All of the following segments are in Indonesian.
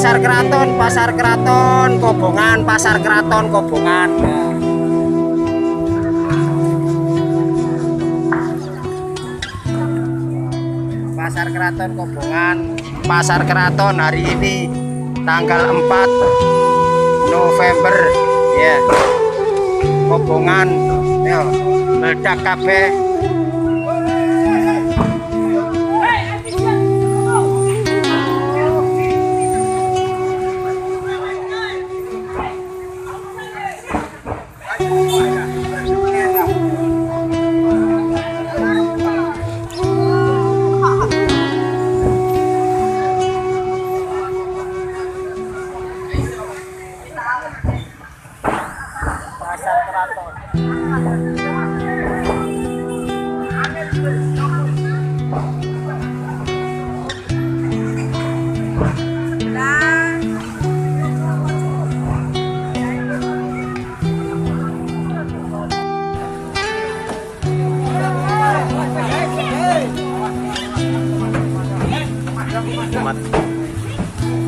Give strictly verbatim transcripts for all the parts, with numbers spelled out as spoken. Pasar Kraton, Pasar Kraton, Kobongan, Pasar Kraton, Kobongan. Pasar Kraton, Kobongan, Pasar Kraton hari ini tanggal empat November ya. Yeah. Kobongan ya meledak kabeh.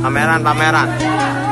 Pameran, pameran.